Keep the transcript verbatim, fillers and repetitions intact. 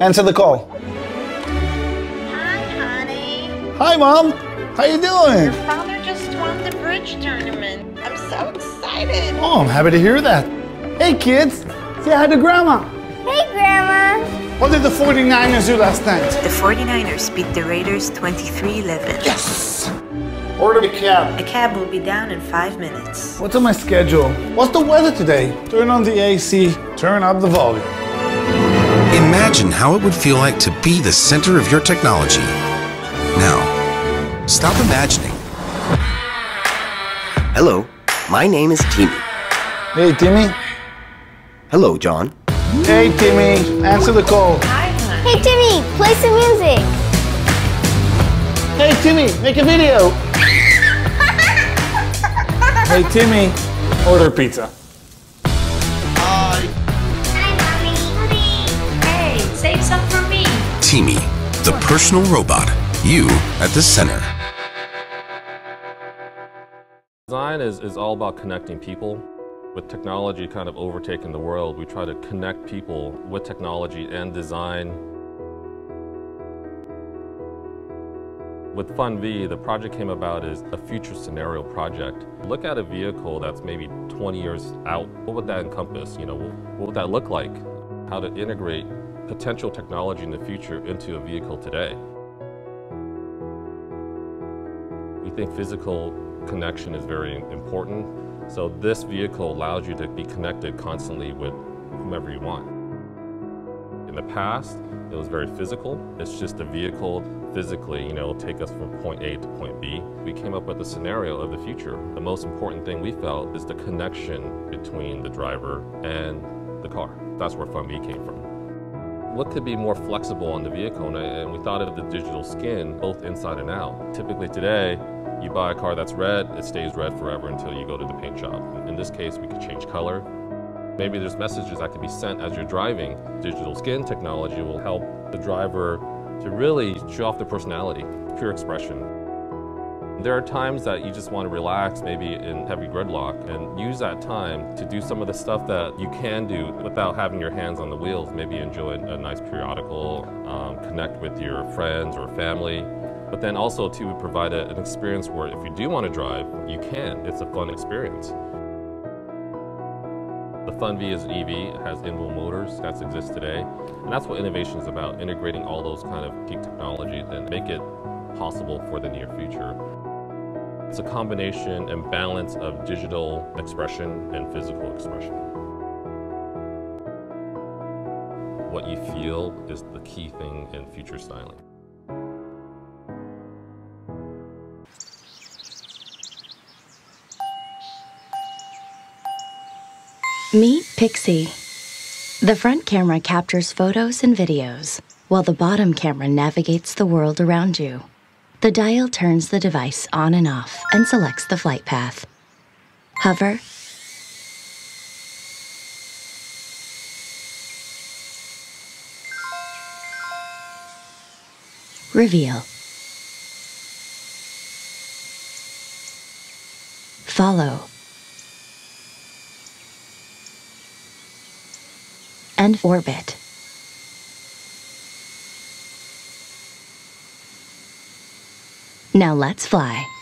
Answer the call. Hi, honey. Hi, Mom. How you doing? Your father just won the bridge tournament. I'm so excited. Oh, I'm happy to hear that. Hey, kids. Say hi to Grandma. Hey, Grandma. What did the forty-niners do last night? The forty-niners beat the Raiders twenty-three eleven. Yes! Order a cab. A cab will be down in five minutes. What's on my schedule? What's the weather today? Turn on the A C. Turn up the volume. Imagine how it would feel like to be the center of your technology. Now, stop imagining. Hello, my name is Timmy. Hey, Timmy. Hello, John. Hey, Timmy. Answer the call. Hi, honey. Hey, Timmy. Play some music. Hey, Timmy. Make a video. Hey, Timmy. Order pizza. Save some for me. CIMI, the personal robot. You at the center. Design is, is all about connecting people. With technology kind of overtaking the world, we try to connect people with technology and design. With Fun Vii, the project came about as a future scenario project. Look at a vehicle that's maybe twenty years out. What would that encompass? You know, what would that look like? How to integrate potential technology in the future into a vehicle today. We think physical connection is very important, so this vehicle allows you to be connected constantly with whomever you want. In the past, it was very physical. It's just a vehicle physically, you know, it'll take us from point A to point B. We came up with a scenario of the future. The most important thing we felt is the connection between the driver and the car. That's where Fun Vii came from. What could be more flexible on the vehicle? And we thought of the digital skin, both inside and out. Typically today, you buy a car that's red, it stays red forever until you go to the paint shop. In this case, we could change color. Maybe there's messages that could be sent as you're driving. Digital skin technology will help the driver to really show off their personality, pure expression. There are times that you just want to relax, maybe in heavy gridlock, and use that time to do some of the stuff that you can do without having your hands on the wheels. Maybe enjoy a nice periodical, um, connect with your friends or family, but then also to provide a, an experience where if you do want to drive, you can. It's a fun experience. The Fun Vii is an E V, it has in-wheel motors that exist today, and that's what innovation is about, integrating all those kind of geek technologies and make it possible for the near future. It's a combination and balance of digital expression and physical expression. What you feel is the key thing in future styling. Meet Pixy. The front camera captures photos and videos, while the bottom camera navigates the world around you. The dial turns the device on and off and selects the flight path. Hover. Reveal. Follow. And orbit. Now let's fly.